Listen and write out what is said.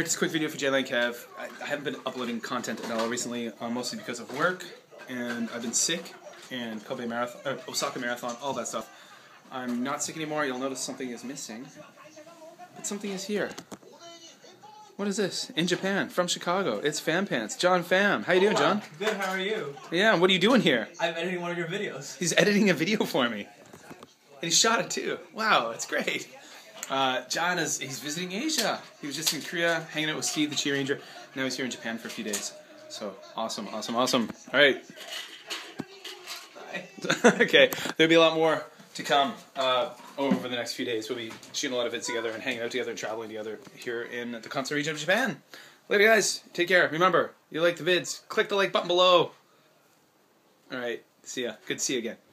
Here, just a quick video for JLA and Kev. I haven't been uploading content at all recently, mostly because of work, and I've been sick, and Kobe Marathon, Osaka Marathon, all that stuff. I'm not sick anymore. You'll notice something is missing, but something is here. What is this? In Japan, from Chicago. It's Pham Pants. John Pham. How you doing, John? Good. How are you? Yeah. What are you doing here? I'm editing one of your videos. He's editing a video for me, and he shot it too. Wow, that's great. John he's visiting Asia. He was just in Korea, hanging out with Steve, the Chi Ranger. Now he's here in Japan for a few days. So, awesome, awesome, awesome. All right. Bye. Okay, there'll be a lot more to come over the next few days. We'll be shooting a lot of vids together and hanging out together and traveling together here in the Kansai region of Japan. Later, guys. Take care. Remember, you like the vids, click the like button below. All right, see ya. Good to see you again.